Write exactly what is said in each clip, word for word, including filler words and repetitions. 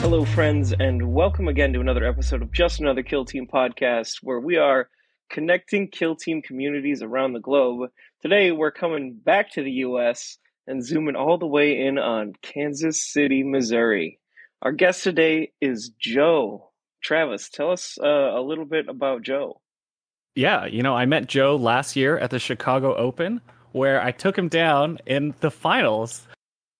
Hello, friends, and welcome again to another episode of Just Another Kill Team Podcast, where we are connecting kill team communities around the globe. Today, we're coming back to the U S and zooming all the way in on Kansas City, Missouri. Our guest today is Joe Travis. Tell us uh, a little bit about Joe. Yeah, you know, I met Joe last year at the Chicago Open, where I took him down in the finals.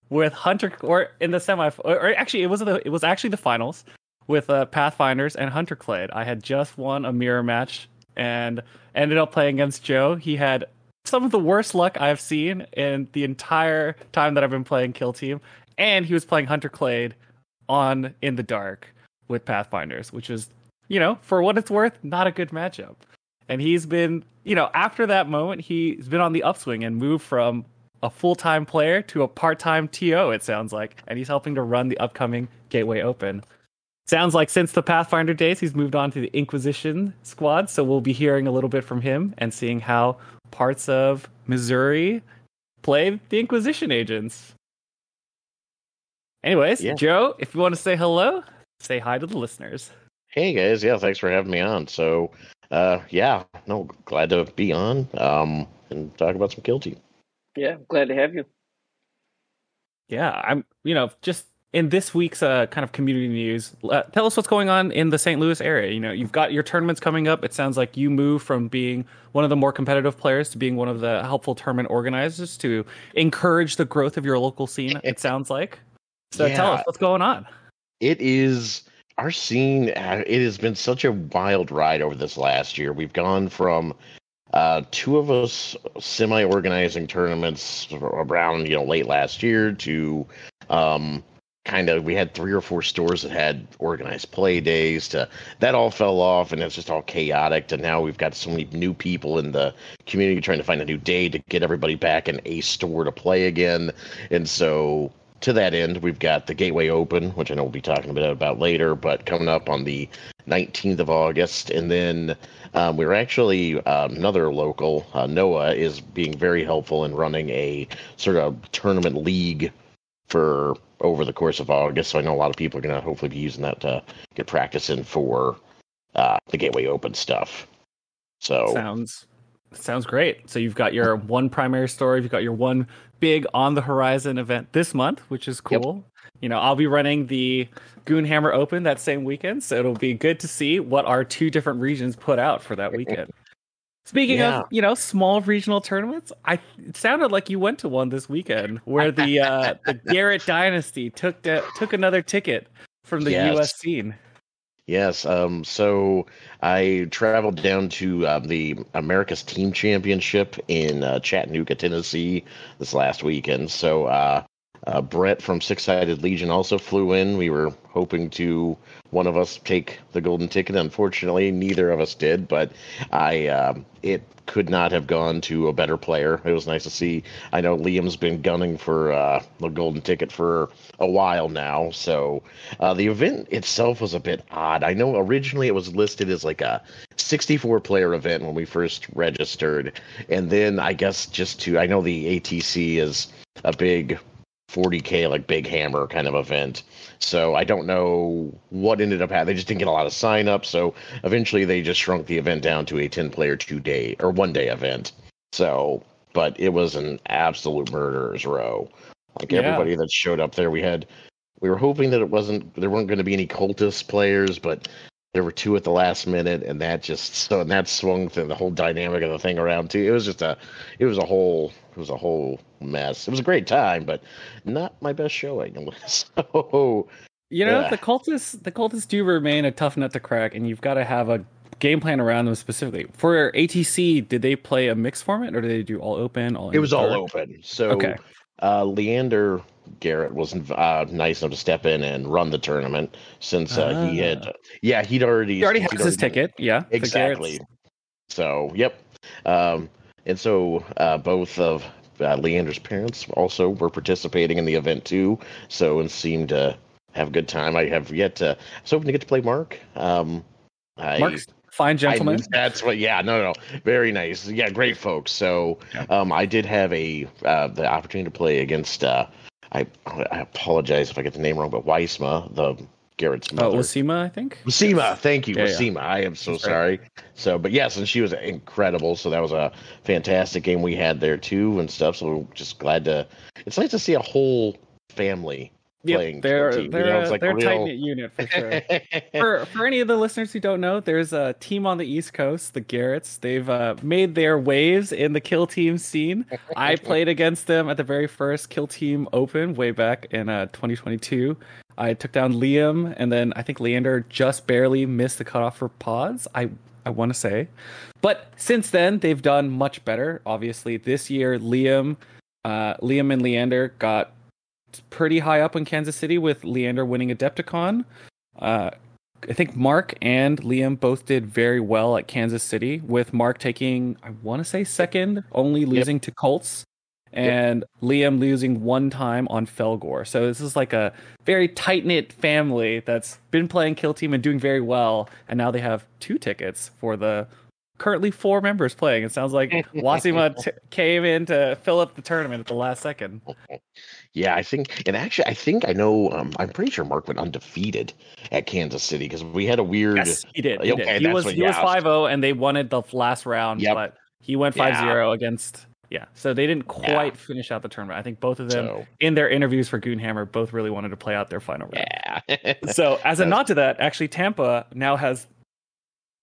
With Hunter, or in the semi, or actually, it was the it was actually the finals with uh, Pathfinders and Hunter Clade. I had just won a mirror match and ended up playing against Joe. He had some of the worst luck I've seen in the entire time that I've been playing Kill Team, and he was playing Hunter Clade on in the dark with Pathfinders, which is, you know, for what it's worth, not a good matchup. And he's been, you know, after that moment, he's been on the upswing and moved from a full-time player to a part-time T O, it sounds like, and he's helping to run the upcoming Gateway Open. Sounds like since the Pathfinder days, he's moved on to the Inquisition squad, so we'll be hearing a little bit from him and seeing how parts of Missouri play the Inquisition agents. Anyways, yeah. Joe, if you want to say hello, say hi to the listeners. Hey, guys. Yeah, thanks for having me on. So, uh, yeah, no, glad to be on um, and talk about some Kill Team. Yeah, I'm glad to have you. Yeah, I'm, you know, just in this week's uh, kind of community news, uh, tell us what's going on in the Saint Louis area. You know, you've got your tournaments coming up. It sounds like you move from being one of the more competitive players to being one of the helpful tournament organizers to encourage the growth of your local scene, it sounds like. So yeah, tell us what's going on. It is our scene. It has been such a wild ride over this last year. We've gone from Uh, two of us semi-organizing tournaments around, you know, late last year to um, kind of, we had three or four stores that had organized play days to, that all fell off and it's just all chaotic. To now we've got so many new people in the community trying to find a new day to get everybody back in a store to play again. And so to that end, we've got the Gateway Open, which I know we'll be talking a bit about later, but coming up on the nineteenth of August. And then um, we we're actually uh, another local, uh, Noah, is being very helpful in running a sort of tournament league for over the course of August. So I know a lot of people are going to hopefully be using that to get practice in for uh, the Gateway Open stuff. So sounds sounds great. So you've got your one primary story. You've got your one big on the horizon event this month, which is cool. Yep. You know, I'll be running the Goonhammer Open that same weekend, so it'll be good to see what our two different regions put out for that weekend. Speaking yeah. of, you know, small regional tournaments, I it sounded like you went to one this weekend where the uh, the Garrett dynasty took de- took another ticket from the yes. U S scene. Yes, um, so I traveled down to uh, the America's Team Championship in uh, Chattanooga, Tennessee this last weekend. So uh, uh, Brett from Six-Sided Legion also flew in. We were hoping to, one of us, take the golden ticket. Unfortunately, neither of us did, but I um, it could not have gone to a better player. It was nice to see. I know Liam's been gunning for uh, the golden ticket for a while now, so uh, the event itself was a bit odd. I know originally it was listed as like a sixty-four player event when we first registered, and then I guess just to, I know the A T C is a big forty K, like big hammer kind of event, so I don't know what ended up happening. They just didn't get a lot of sign up, so eventually they just shrunk the event down to a ten player two day or one day event. So but it was an absolute murderer's row. Like yeah. everybody that showed up there, we had we were hoping that it wasn't there weren't going to be any cultist players, but there were two at the last minute, and that just so and that swung through the whole dynamic of the thing around too. It was just a it was a whole it was a whole mess. It was a great time, but not my best showing. So you know, yeah. the cultists the cultists do remain a tough nut to crack, and you've got to have a game plan around them specifically. For A T C, did they play a mixed format, or did they do all open? All it was all open. So okay. uh, Leander Garrett was uh, nice enough to step in and run the tournament since uh, ah. he had, yeah, he'd already he already has his already ticket, been, yeah, exactly. So, yep, um, and so uh, both of uh, Leander's parents also were participating in the event too, so and seemed to have a good time. I have yet to. I was hoping to get to play Mark. Um, I, Mark's fine gentleman. I, that's what. Yeah. No. No. no. Very nice. Yeah. Great folks. So yeah. um, I did have a uh, the opportunity to play against. Uh, I I apologize if I get the name wrong, but Wasima, the Garrett's mother. Oh, Wasima, I think. Wasima, yes. Thank you, yeah, Wasima. Yeah. I am so That's sorry. Right. So, but yes, and she was incredible. So that was a fantastic game we had there too and stuff. So we're just glad to. It's nice to see a whole family yep, playing. They're team, they're you know? It's like they're a real... tight knit unit for sure. for for any of the listeners who don't know, there's a team on the East Coast, the Garretts. They've uh, made their waves in the Kill Team scene. I played against them at the very first Kill Team Open way back in uh, twenty twenty-two. I took down Liam, and then I think Leander just barely missed the cutoff for pods, I, I want to say. But since then, they've done much better. Obviously, this year, Liam uh, Liam and Leander got pretty high up in Kansas City with Leander winning Adepticon. Uh, I think Mark and Liam both did very well at Kansas City, with Mark taking, I want to say, second, only losing yep. to Colts. And yep. Liam losing one time on Fellgor. So this is like a very tight-knit family that's been playing Kill Team and doing very well. And now they have two tickets for the currently four members playing. It sounds like Wasima t- came in to fill up the tournament at the last second. Yeah, I think, and actually, I think I know. Um, I'm pretty sure Mark went undefeated at Kansas City because we had a weird. Yes, he did. He, okay, did. he was what, he yeah, was five oh, and they wanted the last round, yep. but he went five zero yeah. against. Yeah, so they didn't quite yeah. finish out the tournament. I think both of them, so, in their interviews for Goonhammer, both really wanted to play out their final round. Yeah. So as a nod to that, actually, Tampa now has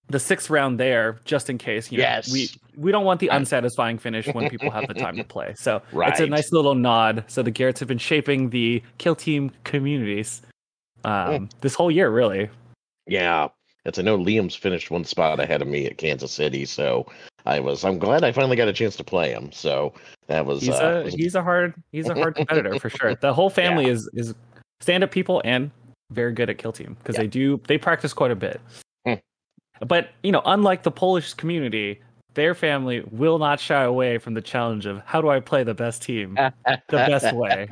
the sixth round there, just in case. You know, yes. We, we don't want the unsatisfying finish when people have the time to play. So right. It's a nice little nod. So the Garretts have been shaping the Kill Team communities um, this whole year, really. Yeah. It's, I know Liam's finished one spot ahead of me at Kansas City, so I was. I'm glad I finally got a chance to play him. So that was. He's, uh, a, he's a hard. He's a hard competitor for sure. The whole family yeah. is is stand-up people and very good at Kill Team because yeah. they do they practice quite a bit. Mm. But you know, unlike the Polish community, their family will not shy away from the challenge of how do I play the best team the best way.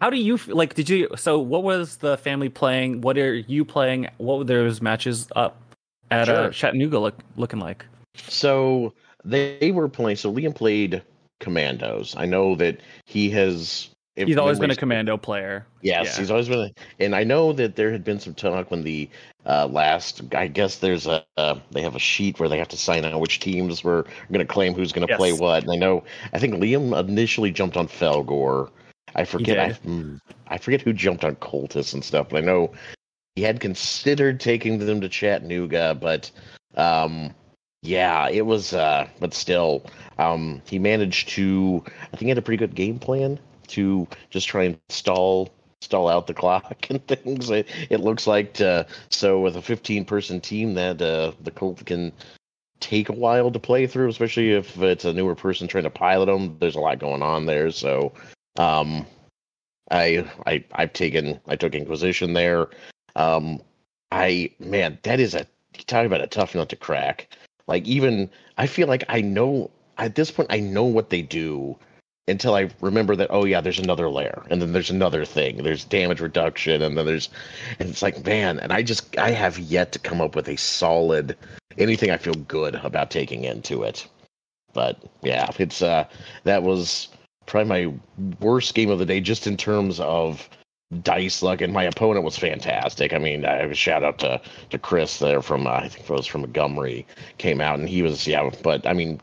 How do you like? Did you so? What was the family playing? What are you playing? What were those matches up at sure. uh, Chattanooga look, looking like? So they were playing. So Liam played Commandos. I know that he has. He's always been a Commando player. Yes, yeah. he's always been. A, and I know that there had been some talk when the uh, last. I guess there's a. Uh, they have a sheet where they have to sign out which teams were going to claim who's going to yes. play what. And I know. I think Liam initially jumped on Fellgor. I forget I, I forget who jumped on Coltis and stuff, but I know he had considered taking them to Chattanooga, but um, yeah, it was, uh, but still, um, he managed to, I think he had a pretty good game plan to just try and stall stall out the clock and things, it, it looks like. To, so with a fifteen-person team, that uh, the Colt can take a while to play through, especially if it's a newer person trying to pilot them. There's a lot going on there, so... Um, I, I, I've taken, I took Inquisition there. Um, I, man, that is a, talking about a tough nut to crack. Like even, I feel like I know, at this point, I know what they do until I remember that, oh yeah, there's another layer. And then there's another thing, there's damage reduction. And then there's, and it's like, man, and I just, I have yet to come up with a solid, anything I feel good about taking into it. But yeah, it's, uh, that was... probably my worst game of the day, just in terms of dice luck, and my opponent was fantastic. I mean, I have a shout out to, to Chris there from uh, I think it was from Montgomery, came out and he was yeah, but I mean,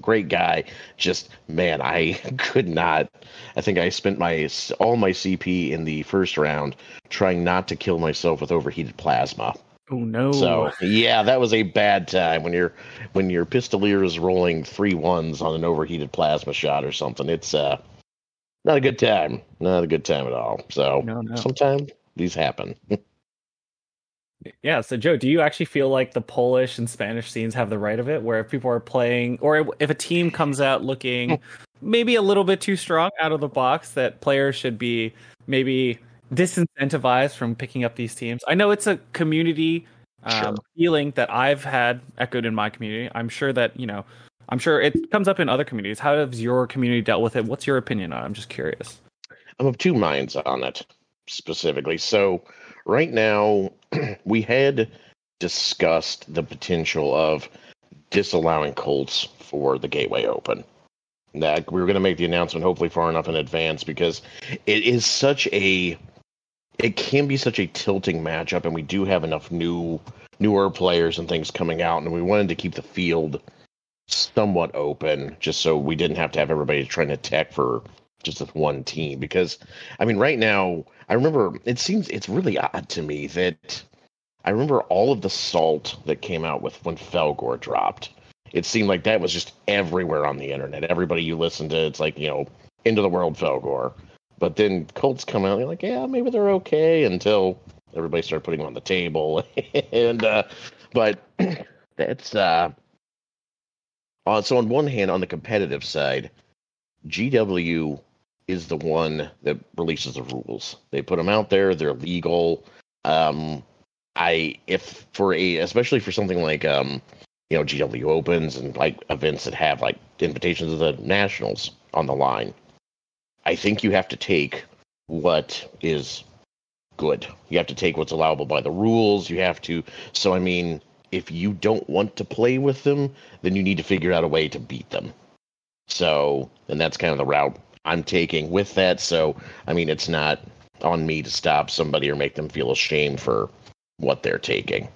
great guy. Just man, I could not. I think I spent my all my C P in the first round trying not to kill myself with overheated plasma. Oh no! So yeah, that was a bad time when your when your pistolier is rolling three ones on an overheated plasma shot or something. It's uh, not a good time. Not a good time at all. So no, no. Sometimes these happen. Yeah. So Joe, do you actually feel like the Polish and Spanish scenes have the right of it, where if people are playing, or if a team comes out looking maybe a little bit too strong out of the box, that players should be maybe disincentivized from picking up these teams? I know it's a community um, sure. feeling that I've had echoed in my community. I'm sure that, you know, I'm sure it comes up in other communities. How has your community dealt with it? What's your opinion on it? I'm just curious. I'm of two minds on it specifically. So right now we had discussed the potential of disallowing Colts for the Gateway Open. That we were going to make the announcement hopefully far enough in advance, because it is such a, it can be such a tilting matchup, and we do have enough new, newer players and things coming out, and we wanted to keep the field somewhat open just so we didn't have to have everybody trying to tech for just this one team. Because, I mean, right now, I remember, it seems, it's really odd to me that I remember all of the salt that came out with when Fellgor dropped. It seemed like that was just everywhere on the internet. Everybody you listen to, it's like, you know, end of the world Fellgor. But then Colts come out, and they're like, yeah, maybe they're okay, until everybody started putting them on the table. and uh, But that's... Uh, uh, so on one hand, on the competitive side, G W is the one that releases the rules. They put them out there. They're legal. Um, I if for a... Especially for something like... Um, you know, G W Opens and, like, events that have, like, invitations to the Nationals on the line. I think you have to take what is good. You have to take what's allowable by the rules. You have to... So, I mean, if you don't want to play with them, then you need to figure out a way to beat them. So, and that's kind of the route I'm taking with that. So, I mean, it's not on me to stop somebody or make them feel ashamed for what they're taking.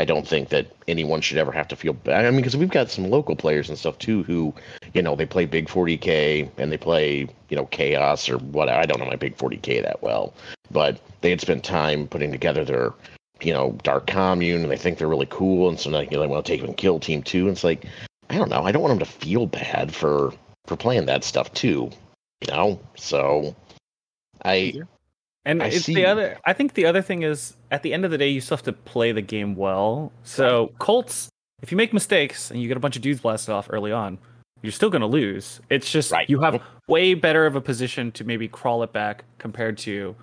I don't think that anyone should ever have to feel bad. I mean, because we've got some local players and stuff, too, who, you know, they play Big forty K and they play, you know, Chaos or what. I don't know my Big forty K that well. But they had spent time putting together their, you know, Dark Commune, and they think they're really cool. And so now, you know, they want to take them and kill Team two. And it's like, I don't know. I don't want them to feel bad for, for playing that stuff, too. You know? So, I... Yeah. And I it's see. the other. I think the other thing is, at the end of the day, you still have to play the game well. So Colts, if you make mistakes and you get a bunch of dudes blasted off early on, you're still going to lose. It's just right. You have way better of a position to maybe crawl it back compared to,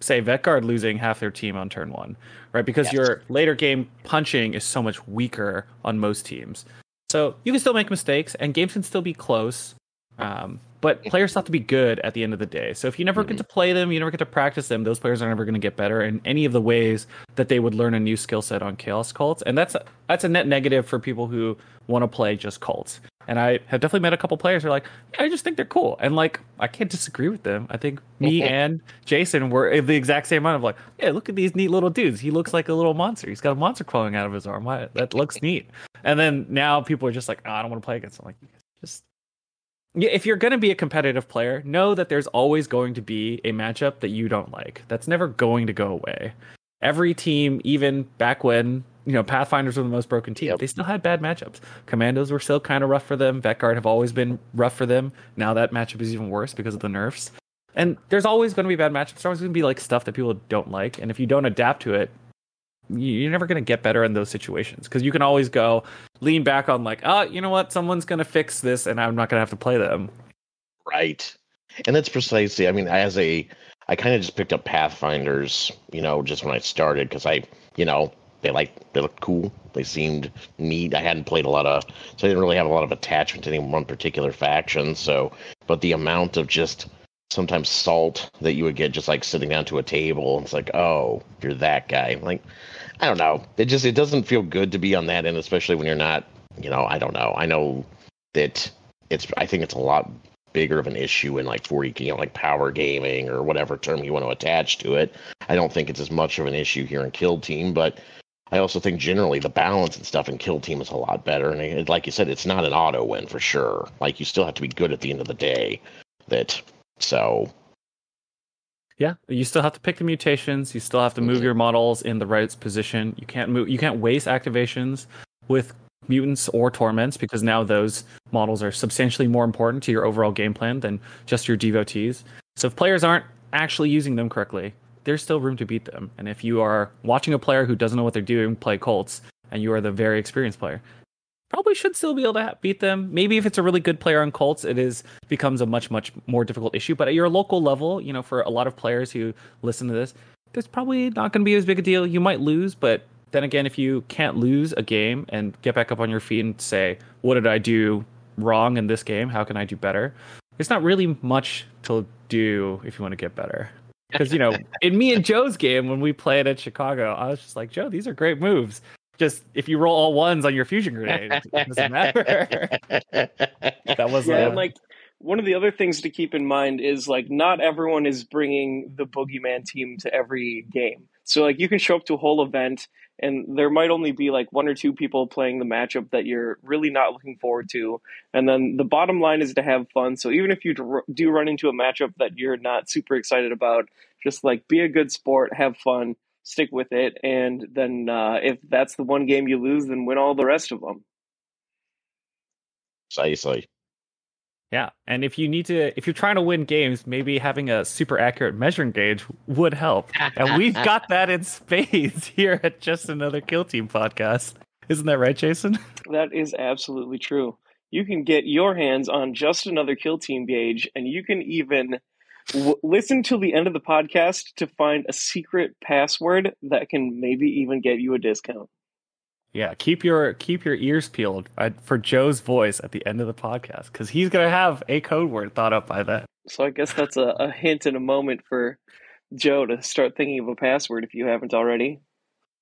say, Vet Guard losing half their team on turn one, right? Because yes. Your later game punching is so much weaker on most teams. So you can still make mistakes, and games can still be close. Um, but players have to be good at the end of the day. So if you never mm-hmm. get to play them, you never get to practice them, those players are never going to get better in any of the ways that they would learn a new skill set on Chaos Cults. And that's a, that's a net negative for people who want to play just Cults. And I have definitely met a couple players who are like, yeah, I just think they're cool. And like, I can't disagree with them. I think me and Jason were the exact same amount of like, yeah, look at these neat little dudes. He looks like a little monster. He's got a monster crawling out of his arm. Why? That looks neat. And then now people are just like, oh, I don't want to play against him. Like, just... Yeah, if you're going to be a competitive player, know that there's always going to be a matchup that you don't like. That's never going to go away. Every team, even back when, you know, Pathfinders were the most broken team, yep. They still had bad matchups. Commandos were still kind of rough for them. Vet Guard have always been rough for them. Now that matchup is even worse because of the nerfs. And there's always going to be bad matchups. There's always going to be like stuff that people don't like. And if you don't adapt to it, you're never going to get better in those situations, because you can always go lean back on like, oh, you know what? Someone's going to fix this and I'm not going to have to play them. Right. And that's precisely, I mean, as a, I kind of just picked up Pathfinders, you know, just when I started, because I, you know, they like, they looked cool. They seemed neat. I hadn't played a lot of, so I didn't really have a lot of attachment to any one particular faction. So, but the amount of just sometimes salt that you would get just like sitting down to a table, it's like, oh, you're that guy. I'm like, I don't know. It just, it doesn't feel good to be on that end, especially when you're not, you know, I don't know. I know that it's, I think it's a lot bigger of an issue in like forty K, you know, like power gaming or whatever term you want to attach to it. I don't think it's as much of an issue here in Kill Team, but I also think generally the balance and stuff in Kill Team is a lot better. And it, like you said, it's not an auto win for sure. Like you still have to be good at the end of the day. That, so... Yeah, you still have to pick the mutations. You still have to move your models in the right position. You can't move. You can't waste activations with mutants or torments, because now those models are substantially more important to your overall game plan than just your devotees. So if players aren't actually using them correctly, there's still room to beat them. And if you are watching a player who doesn't know what they're doing play Colts, and you are the very experienced player, probably should still be able to beat them. Maybe if it's a really good player on Colts, it is becomes a much, much more difficult issue. But at your local level, you know, for a lot of players who listen to this, there's probably not going to be as big a deal. You might lose, but then again, if you can't lose a game and get back up on your feet and say, what did I do wrong in this game? How can I do better? It's not really much to do if you want to get better. Because, you know, in me and Joe's game, when we played at Chicago, I was just like, Joe, these are great moves. Just if you roll all ones on your fusion grenade, it doesn't matter. That was yeah, a... like one of the other things to keep in mind is like not everyone is bringing the boogeyman team to every game. So like you can show up to a whole event and there might only be like one or two people playing the matchup that you're really not looking forward to. And then the bottom line is to have fun. So even if you do run into a matchup that you're not super excited about, just like be a good sport, have fun, stick with it. And then uh, if that's the one game you lose, then win all the rest of them. Precisely. Yeah. And if you need to, if you're trying to win games, maybe having a super accurate measuring gauge would help. And we've got that in spades here at Just Another Kill Team podcast. Isn't that right, Jason? That is absolutely true. You can get your hands on Just Another Kill Team gauge, and you can even w- listen till the end of the podcast to find a secret password that can maybe even get you a discount. Yeah, keep your keep your ears peeled for Joe's voice at the end of the podcast, because he's going to have a code word thought up by then. So I guess that's a, a hint and a moment for Joe to start thinking of a password if you haven't already.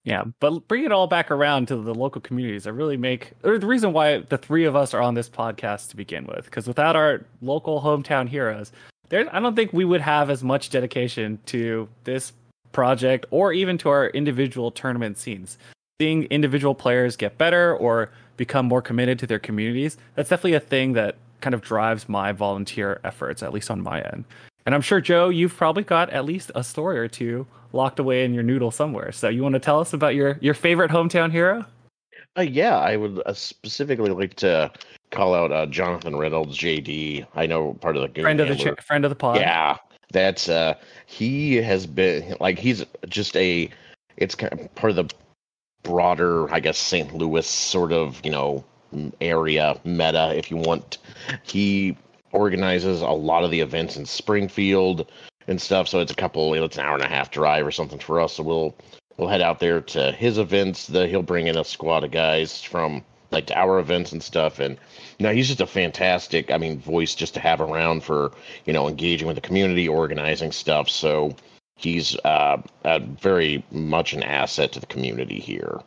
Yeah, but bring it all back around to the local communities that really make... or the reason why the three of us are on this podcast to begin with, because without our local hometown heroes, there, I don't think we would have as much dedication to this project or even to our individual tournament scenes. Seeing individual players get better or become more committed to their communities, that's definitely a thing that kind of drives my volunteer efforts, at least on my end. And I'm sure, Joe, you've probably got at least a story or two locked away in your noodle somewhere. So you want to tell us about your, your favorite hometown hero? Uh, yeah, I would uh, specifically like to call out uh, Jonathan Reynolds, J D. I know part of the Goon friend of the ch- friend of the pod. Yeah, that's uh, he has been like he's just a it's kind of part of the broader, I guess, Saint Louis sort of, you know, area meta, if you want. He organizes a lot of the events in Springfield and stuff, so it's a couple, it's an hour and a half drive or something for us, so we'll we'll head out there to his events. The, he'll bring in a squad of guys from, like, to our events and stuff, and, you know, he's just a fantastic, I mean, voice just to have around for, you know, engaging with the community, organizing stuff, so... He's uh, uh, very much an asset to the community here.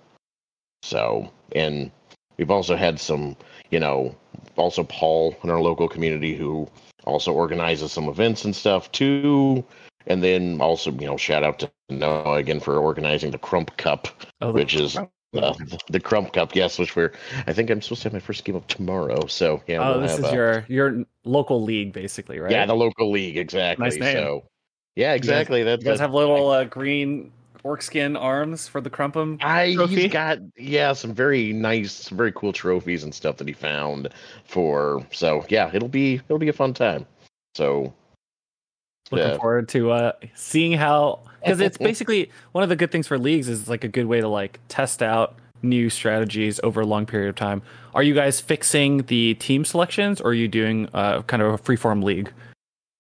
So, and we've also had some, you know, also Paul in our local community who also organizes some events and stuff too. And then also, you know, shout out to Noah again for organizing the Crump Cup, oh, which is uh, the, the Crump Cup, yes, which we're, I think I'm supposed to have my first game up tomorrow. So, yeah. Oh, we'll this have is a, your, your local league, basically, right? Yeah, the local league, exactly. Nice name. So, yeah, exactly. You guys, that's, you guys that's, have little uh, green orc skin arms for the Crumpum I trophy? He's got, yeah, some very nice, very cool trophies and stuff that he found for. So yeah, it'll be it'll be a fun time. So looking yeah. forward to uh, seeing how, because it's basically one of the good things for leagues is it's like a good way to like test out new strategies over a long period of time. Are you guys fixing the team selections, or are you doing uh, kind of a freeform league?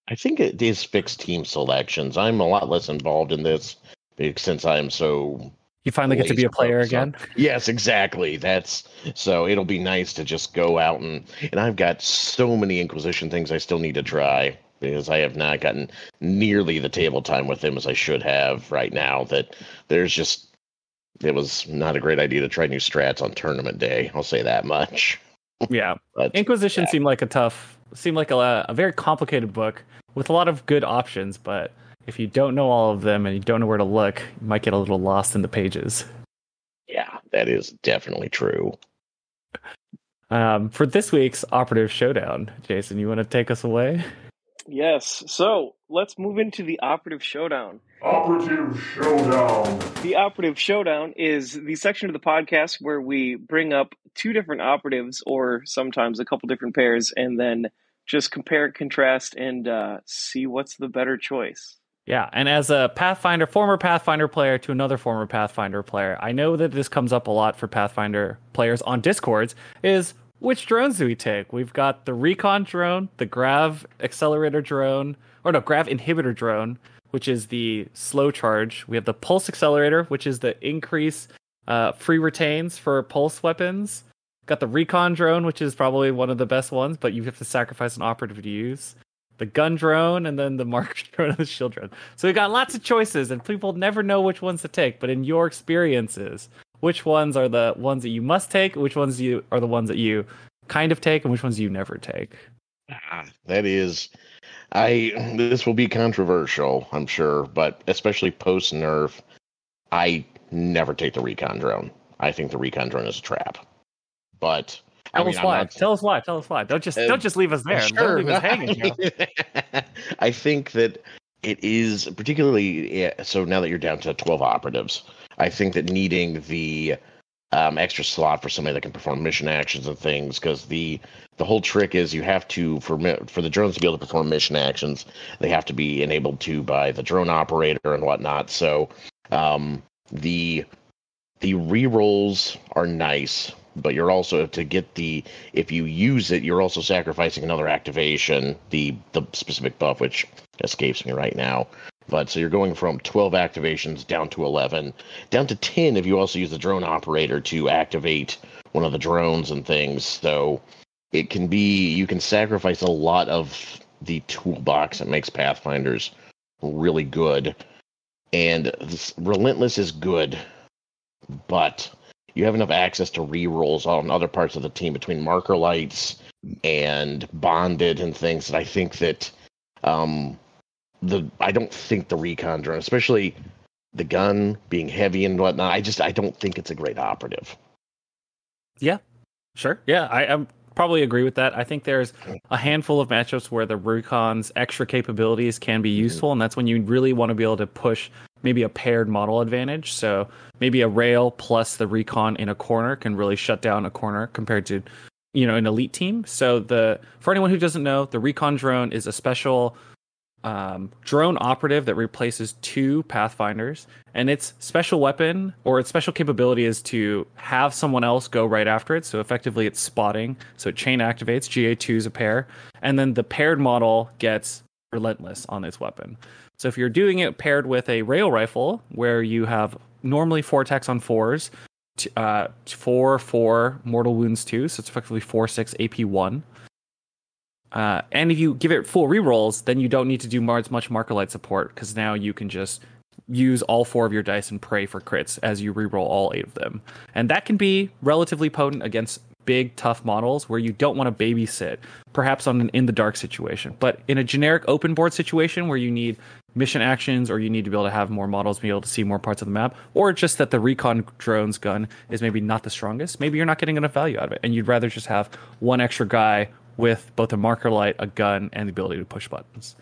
I think it is fixed team selections. I'm a lot less involved in this since I am so... You finally get to be a player again? Yes, exactly. That's so it'll be nice to just go out and... And I've got so many Inquisition things I still need to try because I have not gotten nearly the table time with them as I should have right now. That there's just... It was not a great idea to try new strats on tournament day. I'll say that much. Yeah. But, Inquisition yeah. seemed like a tough... Seemed like a, a very complicated book with a lot of good options, but if you don't know all of them and you don't know where to look, you might get a little lost in the pages. Yeah, that is definitely true. Um, for this week's Operative Showdown, Jason, you want to take us away? Yes, so let's move into the Operative Showdown. Operative Showdown. The Operative Showdown is the section of the podcast where we bring up two different operatives or sometimes a couple different pairs and then just compare, contrast, and uh, see what's the better choice. Yeah, and as a Pathfinder, former Pathfinder player to another former Pathfinder player, I know that this comes up a lot for Pathfinder players on Discords, is which drones do we take? We've got the recon drone, the grav accelerator drone, or no, grav inhibitor drone, which is the slow charge. We have the pulse accelerator, which is the increase Uh, free retains for pulse weapons. Got the recon drone, which is probably one of the best ones, but you have to sacrifice an operative to use. The gun drone, and then the mark drone and the shield drone. So we got lots of choices, and people never know which ones to take. But in your experiences, which ones are the ones that you must take? Which ones you are the ones that you kind of take, and which ones you never take? Ah, that is, I. This will be controversial, I'm sure, but especially post nerf, I never take the recon drone. I think the recon drone is a trap. But tell I mean, us why. Not... Tell us why. Tell us why. Don't just uh, don't just leave us there. Sure. Don't leave us hanging. You know? I think that it is particularly yeah, so. Now that you're down to twelve operatives, I think that needing the um, extra slot for somebody that can perform mission actions and things, because the the whole trick is you have to for for the drones to be able to perform mission actions, they have to be enabled to by the drone operator and whatnot. So um, the the rerolls are nice. But you're also to get the if you use it, you're also sacrificing another activation, the the specific buff, which escapes me right now. But so you're going from twelve activations down to eleven, down to ten if you also use the drone operator to activate one of the drones and things. So it can be you can sacrifice a lot of the toolbox that makes Pathfinders really good. And this, Relentless is good, but you have enough access to rerolls on other parts of the team between marker lights and bonded and things that I think that um, the I don't think the recon drone, especially the gun being heavy and whatnot, I just I don't think it's a great operative. Yeah, sure. Yeah, I I'm probably agree with that. I think there's a handful of matchups where the recon's extra capabilities can be useful, mm-hmm. and that's when you really want to be able to push maybe a paired model advantage. So maybe a rail plus the recon in a corner can really shut down a corner compared to, you know, an elite team. So the for anyone who doesn't know, the recon drone is a special um, drone operative that replaces two Pathfinders, and its special weapon or its special capability is to have someone else go right after it. So effectively it's spotting. So it chain activates. G A two is a pair. And then the paired model gets Relentless on its weapon. So if you're doing it paired with a rail rifle, where you have normally four attacks on fours, uh, four, four, mortal wounds two, so it's effectively four, six, A P one. Uh, and if you give it full rerolls, then you don't need to do as much marker light support, because now you can just use all four of your dice and pray for crits as you reroll all eight of them. And that can be relatively potent against big, tough models where you don't want to babysit, perhaps on an in-the-dark situation. But in a generic open board situation where you need mission actions, or you need to be able to have more models, be able to see more parts of the map, or just that the recon drone's gun is maybe not the strongest, maybe you're not getting enough value out of it, and you'd rather just have one extra guy with both a marker light, a gun, and the ability to push buttons.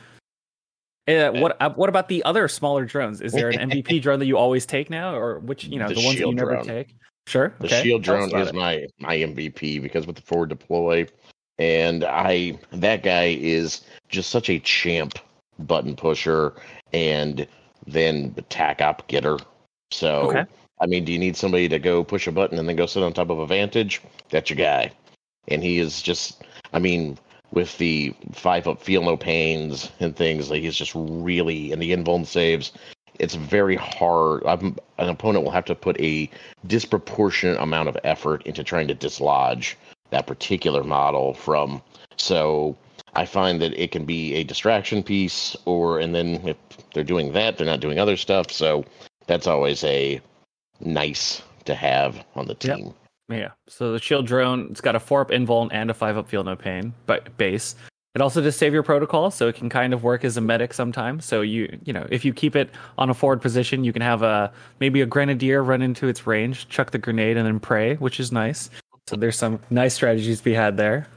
Uh, what what about the other smaller drones? Is there an M V P drone that you always take now, or which you know the, the ones that you never drone. take? Sure, the okay. shield drone is it. my my M V P, because with the forward deploy, and I that guy is just such a champ. Button pusher and then attack op getter. So, okay. I mean, do you need somebody to go push a button and then go sit on top of a vantage? That's your guy. And he is just, I mean, with the five up feel no pains and things, like he's just really, and the invuln saves, it's very hard. I'm, an opponent will have to put a disproportionate amount of effort into trying to dislodge that particular model from. So, I find that it can be a distraction piece, or and then if they're doing that, they're not doing other stuff. So that's always a nice to have on the team. Yep. Yeah. So the shield drone, it's got a four up invuln and a five up feel no pain, but base. It also does save your protocol, so it can kind of work as a medic sometimes. So you you know if you keep it on a forward position, you can have a maybe a grenadier run into its range, chuck the grenade, and then pray, which is nice. So there's some nice strategies to be had there.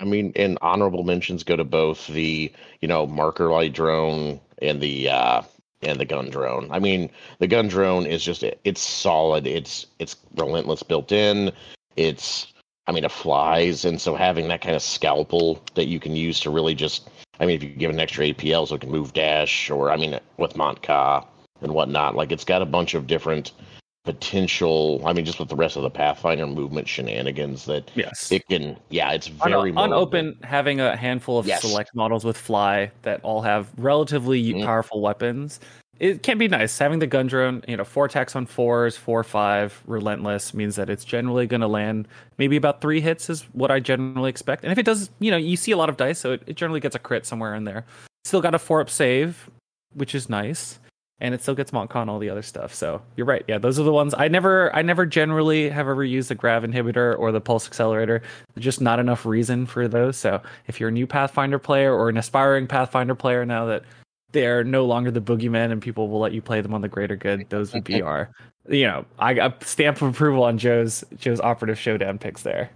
I mean, and honorable mentions go to both the, you know, marker light drone and the uh, and the gun drone. I mean, the gun drone is just it's solid. It's it's relentless built in. It's I mean, it flies. And so having that kind of scalpel that you can use to really just I mean, if you give an extra A P L, so it can move dash or I mean, with Montca and whatnot, like it's got a bunch of different potential, I mean, just with the rest of the Pathfinder movement shenanigans that yes. it can, yeah, it's very... On, on open, having a handful of yes. select models with fly that all have relatively mm-hmm. powerful weapons it can be nice having the gun drone. You know, four attacks on fours, four five, relentless means that it's generally going to land maybe about three hits is what I generally expect. And if it does, you know, you see a lot of dice, so it, it generally gets a crit somewhere in there. Still got a four up save, which is nice, and it still gets Montcon and all the other stuff. So you're right, yeah, those are the ones I never, I never generally have ever used the grav inhibitor or the pulse accelerator. There's just not enough reason for those. So if you're a new Pathfinder player or an aspiring Pathfinder player now that they're no longer the boogeyman and people will let you play them on the greater good, those would be our, you know, I got stamp of approval on Joe's Joe's operative showdown picks there.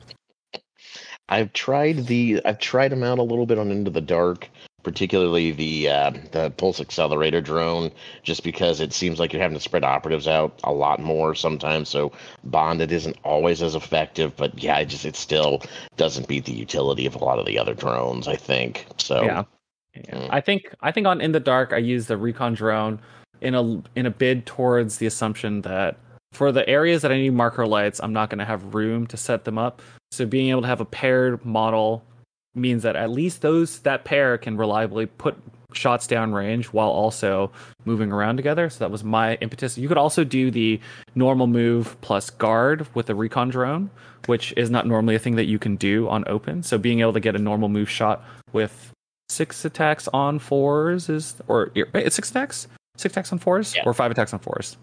I've tried the I've tried them out a little bit on Into the Dark, particularly the uh, the pulse accelerator drone, just because it seems like you're having to spread operatives out a lot more sometimes. So bonded isn't always as effective, but yeah, it just it still doesn't beat the utility of a lot of the other drones, I think. So yeah. Yeah. I think I think on In the Dark, I use the recon drone in a in a bid towards the assumption that for the areas that I need marker lights, I'm not going to have room to set them up. So being able to have a paired model means that at least those that pair can reliably put shots down range while also moving around together. So that was my impetus. You could also do the normal move plus guard with a recon drone, which is not normally a thing that you can do on open. So being able to get a normal move shot with six attacks on fours is, or it's six attacks, six attacks on fours, yeah. Or five attacks on fours.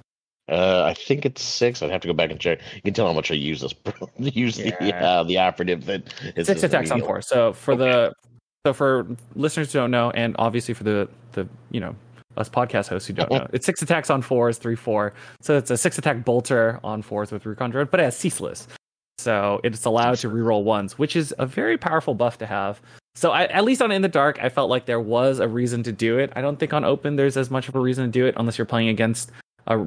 Uh, I think it's six. I'd have to go back and check. You can tell how much I use this. use yeah. the uh, the operative that is six attacks on fours. So for okay. the so for listeners who don't know, and obviously for the the you know us podcast hosts who don't know, it's six attacks on fours, three four. So it's a six attack bolter on fours with recon drone, but it has ceaseless. So it's allowed to reroll ones, which is a very powerful buff to have. So I, at least on In the Dark, I felt like there was a reason to do it. I don't think on Open there's as much of a reason to do it unless you're playing against a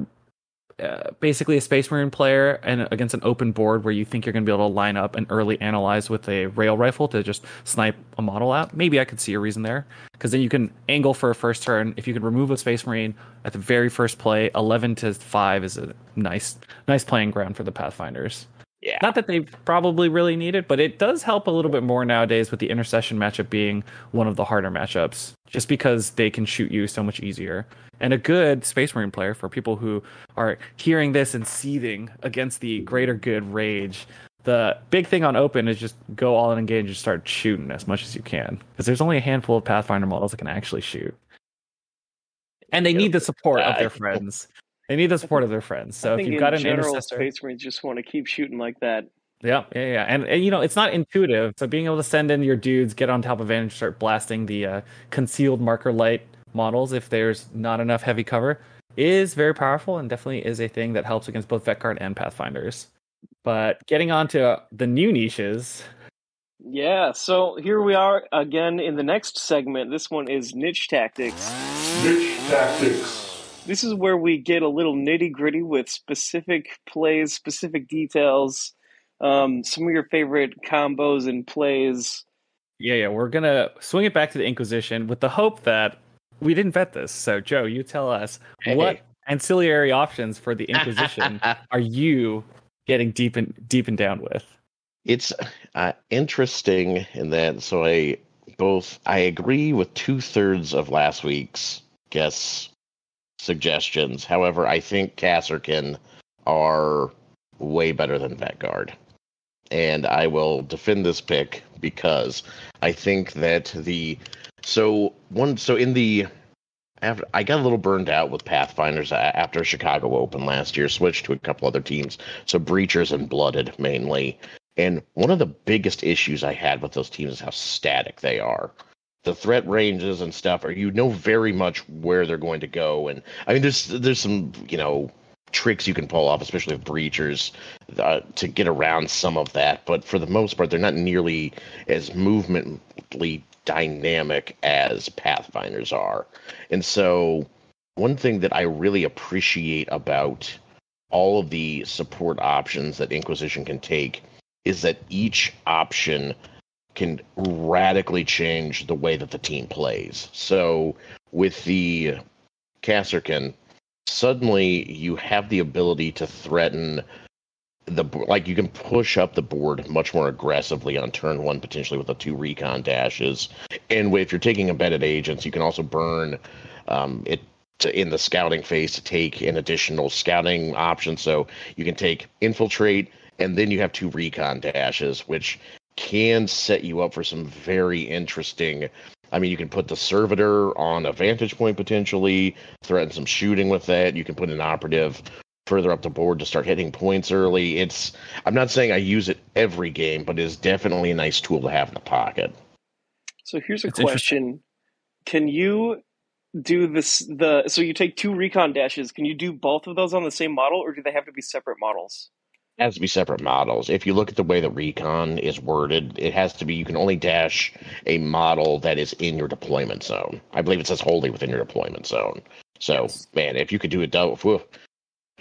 uh, basically a Space Marine player and against an open board where you think you're going to be able to line up and early analyze with a rail rifle to just snipe a model out. Maybe I could see a reason there, because then you can angle for a first turn. If you can remove a Space Marine at the very first play, eleven to five is a nice, nice playing ground for the Pathfinders. Yeah. Not that they probably really need it, but it does help a little bit more nowadays with the Intercession matchup being one of the harder matchups, just because they can shoot you so much easier. And a good Space Marine player, for people who are hearing this and seething against the greater good rage, the big thing on Open is just go all in and engage and just start shooting as much as you can, because there's only a handful of Pathfinder models that can actually shoot. And they need the support of their friends. They need the support of their friends. So if you've got an intercessor, Space Marines just want to keep shooting like that. Yeah, yeah, yeah. And, and you know, it's not intuitive. So being able to send in your dudes, get on top of it, and start blasting the uh, concealed marker light models if there's not enough heavy cover is very powerful, and definitely is a thing that helps against both Vet Guard and Pathfinders. But getting on to the new niches. Yeah, so here we are again in the next segment. This one is Niche Tactics. Niche Tactics. This is where we get a little nitty-gritty with specific plays, specific details, um, some of your favorite combos and plays. Yeah, yeah, we're going to swing it back to the Inquisition with the hope that we didn't vet this. So, Joe, you tell us, hey. What ancillary options for the Inquisition are you getting deep in, deep and down with? It's uh, interesting in that, so I, both, I agree with two-thirds of last week's guests' suggestions. However, I think Kasrkin are way better than Vet Guard, and I will defend this pick because I think that the so one so in the after I got a little burned out with Pathfinders after Chicago Open last year, switched to a couple other teams, so Breachers and Blooded mainly. And one of the biggest issues I had with those teams is how static they are. The threat ranges and stuff, or you know very much where they're going to go. And I mean, there's there's some you know tricks you can pull off, especially with Breachers, uh, to get around some of that. But for the most part, they're not nearly as movemently dynamic as Pathfinders are. And so, one thing that I really appreciate about all of the support options that Inquisition can take is that each option can radically change the way that the team plays. So with the Kasrkin, suddenly you have the ability to threaten the, like you can push up the board much more aggressively on turn one, potentially with the two recon dashes. And if you're taking embedded agents, you can also burn um, it to in the scouting phase to take an additional scouting option. So you can take infiltrate, and then you have two recon dashes, which can set you up for some very interesting. I mean, you can put the servitor on a vantage point, potentially threaten some shooting with that. You can put an operative further up the board to start hitting points early. It's, I'm not saying I use it every game, but it's definitely a nice tool to have in the pocket. So here's a That's question. Can you do this, the, so you take two recon dashes, can you do both of those on the same model, or do they have to be separate models? It has to be separate models. If you look at the way the recon is worded, it has to be, you can only dash a model that is in your deployment zone. I believe it says wholly within your deployment zone. So, yes. Man, if you could do a double, whew,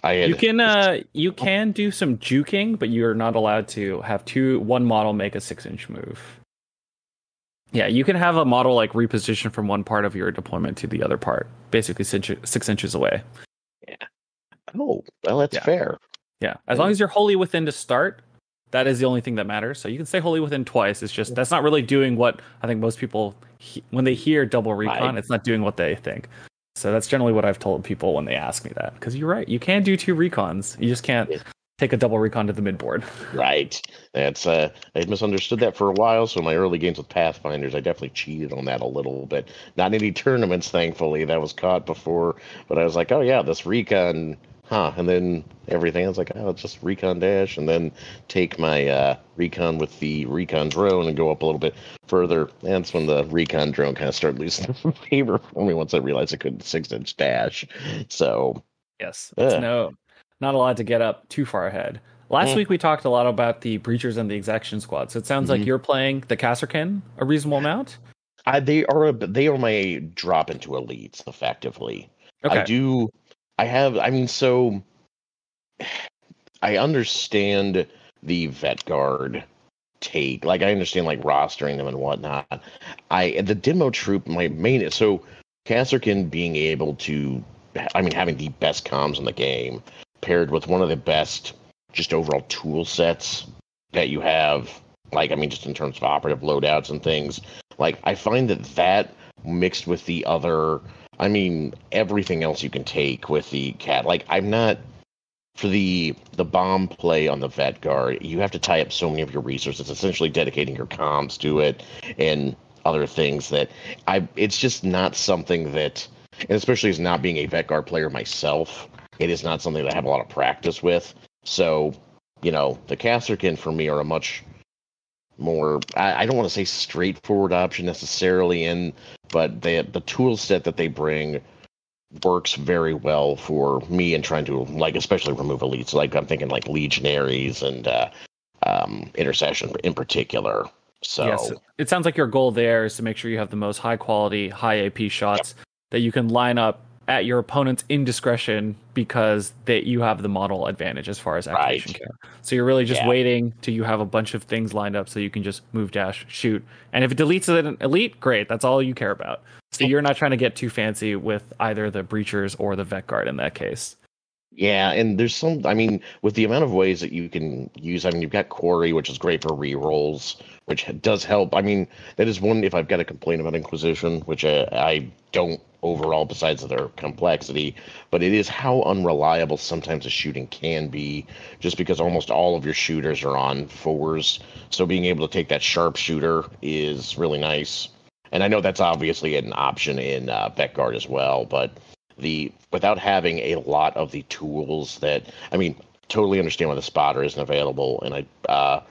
I had, you can uh, you can do some juking, but you're not allowed to have two one model make a six inch move. Yeah, you can have a model like reposition from one part of your deployment to the other part, basically six, six inches away. Yeah. Oh, well, that's yeah. fair. Yeah, as long as you're wholly within to start, that is the only thing that matters. So you can say wholly within twice. It's just that's not really doing what I think most people, he- when they hear double recon, I, it's not doing what they think. So that's generally what I've told people when they ask me that. Because you're right, you can do two recons. You just can't take a double recon to the midboard. Right. That's uh, I misunderstood that for a while. So in my early games with Pathfinders, I definitely cheated on that a little bit. Not any tournaments, thankfully. That was caught before. But I was like, oh yeah, this recon... Huh, and then everything. I was like, oh, just recon dash, and then take my uh, recon with the recon drone and go up a little bit further. And that's when the recon drone kind of started losing favor for me once I realized I couldn't six-inch dash. So, yes, uh. no, not allowed to get up too far ahead. Last mm. week we talked a lot about the Breachers and the Exaction Squad, so it sounds mm-hmm. like you're playing the Kasrkin a reasonable amount? I, they, are a, they are my drop into elites, effectively. Okay. I do... I have, I mean, so I understand the Vet Guard take. Like, I understand, like, rostering them and whatnot. I, the demo troop, my main, so Kasrkin being able to, I mean, having the best comms in the game, paired with one of the best just overall tool sets that you have, like, I mean, just in terms of operative loadouts and things. Like, I find that that mixed with the other. I mean, everything else you can take with the cat. Like, I'm not... For the the bomb play on the Vet Guard, you have to tie up so many of your resources, essentially dedicating your comms to it and other things that... I. It's just not something that... And especially as not being a Vet Guard player myself, it is not something that I have a lot of practice with. So, you know, the Kasrkin for me are a much... more, I, I don't want to say straightforward option necessarily, in, but they, the tool set that they bring works very well for me in trying to, like, especially remove elites. Like, I'm thinking, like, Legionaries and uh, um, Intercession in particular. So. Yeah, so it sounds like your goal there is to make sure you have the most high-quality, high-A P shots yep. that you can line up at your opponent's indiscretion because that you have the model advantage as far as activation right. care. So you're really just yeah. waiting till you have a bunch of things lined up so you can just move, dash, shoot. And if it deletes an elite, great. That's all you care about. So you're not trying to get too fancy with either the Breachers or the Vet Guard in that case. Yeah, and there's some, I mean, with the amount of ways that you can use, I mean, you've got Quarry, which is great for rerolls, which does help. I mean, that is one, if I've got a complaint about Inquisition, which I, I don't overall, besides their complexity, but it is how unreliable sometimes a shooting can be, just because almost all of your shooters are on fours. So being able to take that sharpshooter is really nice. And I know that's obviously an option in uh, Vet Guard as well, but... The without having a lot of the tools that I mean, totally understand why the spotter isn't available, and I uh,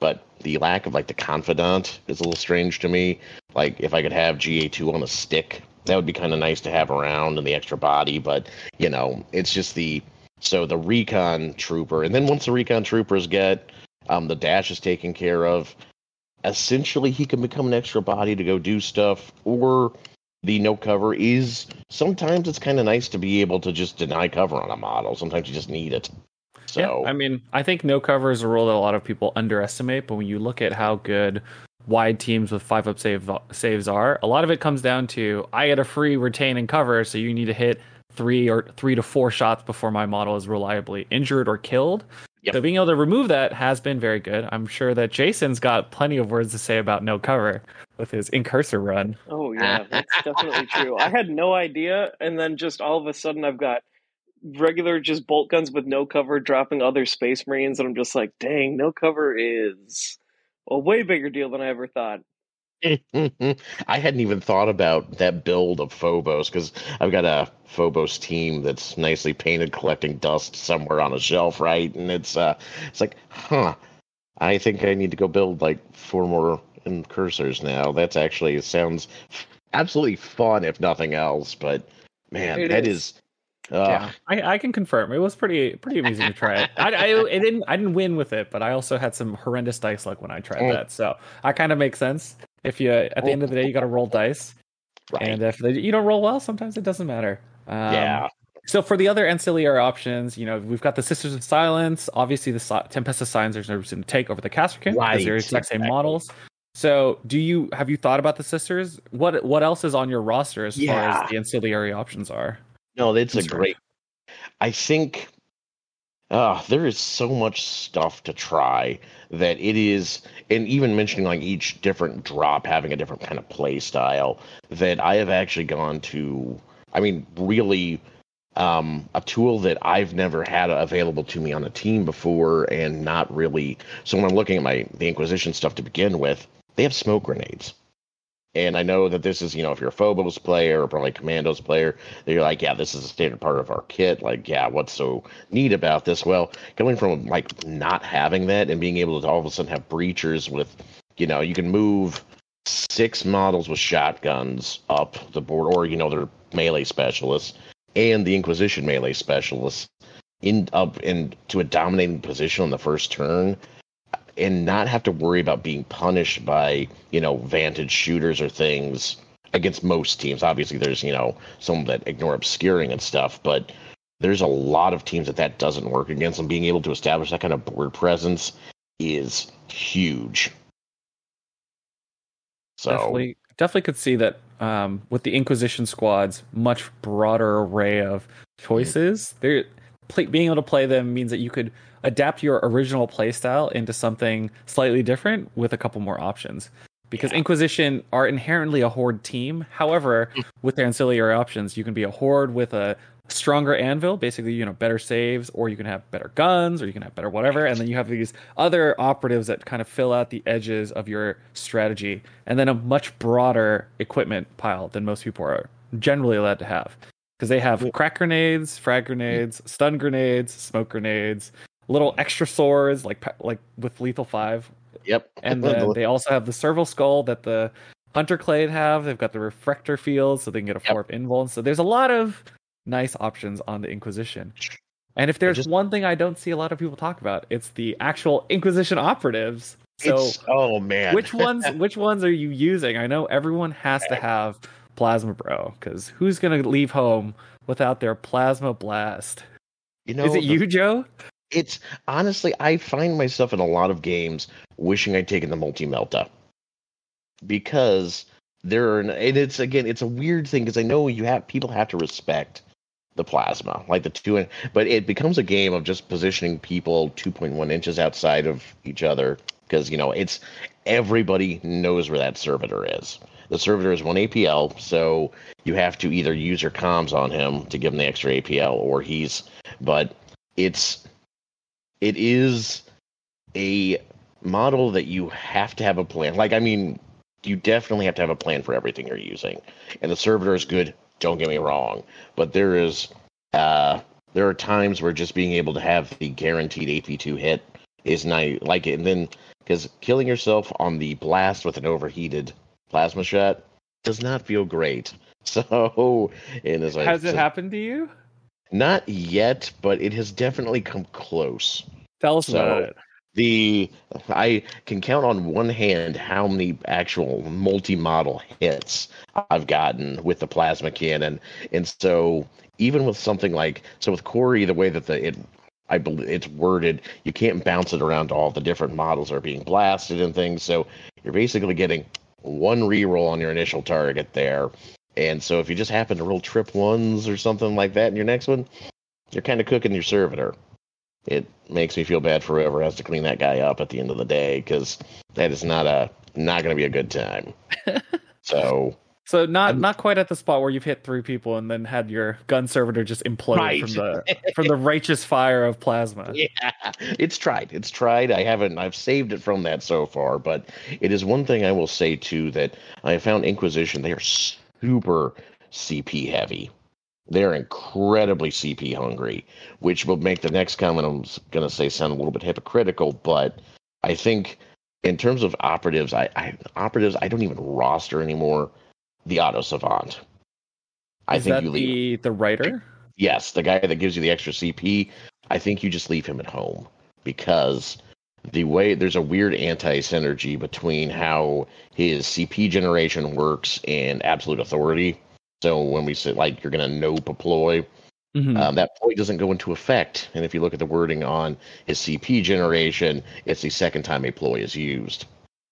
but the lack of like the confidant is a little strange to me. Like if I could have G A two on a stick, that would be kind of nice to have around and the extra body. But you know, it's just the so the recon trooper, and then once the recon troopers get um, the dash is taken care of. Essentially, he can become an extra body to go do stuff or. The no cover is sometimes it's kind of nice to be able to just deny cover on a model. Sometimes you just need it. So yeah, I mean, I think no cover is a rule that a lot of people underestimate. But when you look at how good wide teams with five up save, saves are, a lot of it comes down to I get a free retain and cover. So you need to hit three or three to four shots before my model is reliably injured or killed. Yep. So being able to remove that has been very good. I'm sure that Jason's got plenty of words to say about no cover with his incursor run. Oh, yeah, that's definitely true. I had no idea, and then just all of a sudden I've got regular just bolt guns with no cover dropping other Space Marines, and I'm just like, dang, no cover is a way bigger deal than I ever thought. I hadn't even thought about that build of Phobos, because I've got a Phobos team that's nicely painted, collecting dust somewhere on a shelf, right? And it's uh, it's like, huh, I think I need to go build like four more incursors now. That's actually, it sounds absolutely fun, if nothing else. But man, it that is. is uh, yeah, I, I can confirm it was pretty pretty amazing to try it. I, I it didn't I didn't win with it, but I also had some horrendous dice luck when I tried that, so I kind of make sense. If you, at the end of the day, you got to roll dice, right. And if they, you don't roll well, sometimes it doesn't matter. Um, yeah. So for the other ancillary options, you know, we've got the Sisters of Silence. Obviously, the Tempest of Signs, there's no reason to take over the Kasrkin, right, because they're exact same models. So, do you have you thought about the Sisters? What what else is on your roster as yeah. far as the ancillary options are? No, it's a great. I think uh, there is so much stuff to try that it is, and even mentioning like each different drop having a different kind of play style, that I have actually gone to, I mean, really um, a tool that I've never had available to me on a team before, and not really. So when I'm looking at my the Inquisition stuff to begin with, they have smoke grenades. And I know that this is, you know, if you're a Phobos player or probably a Commandos player, they're like, yeah, this is a standard part of our kit. Like, yeah, what's so neat about this? Well, coming from, like, not having that and being able to all of a sudden have Breachers with, you know, you can move six models with shotguns up the board, or, you know, they're melee specialists and the Inquisition melee specialists in, up into a dominating position on the first turn, and not have to worry about being punished by, you know, vantage shooters or things against most teams. Obviously, there's, you know, some that ignore obscuring and stuff, but there's a lot of teams that that doesn't work against, and being able to establish that kind of board presence is huge. So definitely, definitely could see that um, with the Inquisition squads, much broader array of choices. They're, play, being able to play them means that you could adapt your original playstyle into something slightly different with a couple more options. Because yeah. Inquisition are inherently a horde team. However, with their ancillary options, you can be a horde with a stronger anvil, basically, you know, better saves, or you can have better guns, or you can have better whatever. And then you have these other operatives that kind of fill out the edges of your strategy. And then a much broader equipment pile than most people are generally allowed to have. Because they have crack grenades, frag grenades, stun grenades, smoke grenades, little extra swords like like with lethal five. Yep. And then they also have the serval skull that the Hunter Clade have. They've got the refractor field, so they can get a four up yep. invuln. So there's a lot of nice options on the Inquisition. And if there's just, one thing I don't see a lot of people talk about, it's the actual Inquisition operatives. So oh man, which ones which ones are you using? I know everyone has to have Plasma Bro, because who's gonna leave home without their Plasma Blast? You know, is it the, you, Joe? It's honestly, I find myself in a lot of games wishing I'd taken the multi-melta, because there are, and it's again, it's a weird thing because I know you have people have to respect the plasma, like the two, but it becomes a game of just positioning people two point one inches outside of each other, because you know it's everybody knows where that servitor is. The servitor is one A P L, so you have to either use your comms on him to give him the extra A P L, or he's, but it's. It is a model that you have to have a plan. Like, I mean, you definitely have to have a plan for everything you're using. And the servitor is good, don't get me wrong. But there is, uh, there are times where just being able to have the guaranteed A P two hit is nice. Like, and then, because killing yourself on the blast with an overheated plasma shot does not feel great. So, and as I, has it so, happened to you? Not yet, but it has definitely come close. Tell us so about it. The I can count on one hand how many actual multi-model hits I've gotten with the plasma cannon, and so even with something like so with Corey, the way that the it I believe it's worded, you can't bounce it around to all the different models that are being blasted and things. So you're basically getting one reroll on your initial target there. And so if you just happen to roll trip ones or something like that in your next one, you're kind of cooking your servitor. it makes me feel bad for whoever has to clean that guy up at the end of the day, because that is not a not going to be a good time. So, so not I'm, not quite at the spot where you've hit three people and then had your gun servitor just implode right. from the from the righteous fire of plasma. Yeah, it's tried. It's tried. I haven't. I've saved it from that so far. But it is one thing I will say too, that I found Inquisition. They are super C P heavy. They're incredibly C P hungry, which will make the next comment I'm going to say sound a little bit hypocritical, but I think in terms of operatives, I, I operatives I don't even roster anymore the auto savant. I Is think that you leave the, the writer? Yes, the guy that gives you the extra C P. I think you just leave him at home, because the way there's a weird anti-synergy between how his C P generation works and absolute authority. So when we say, like, you're going to nope a ploy, mm-hmm. um, that ploy doesn't go into effect. And if you look at the wording on his C P generation, it's the second time a ploy is used.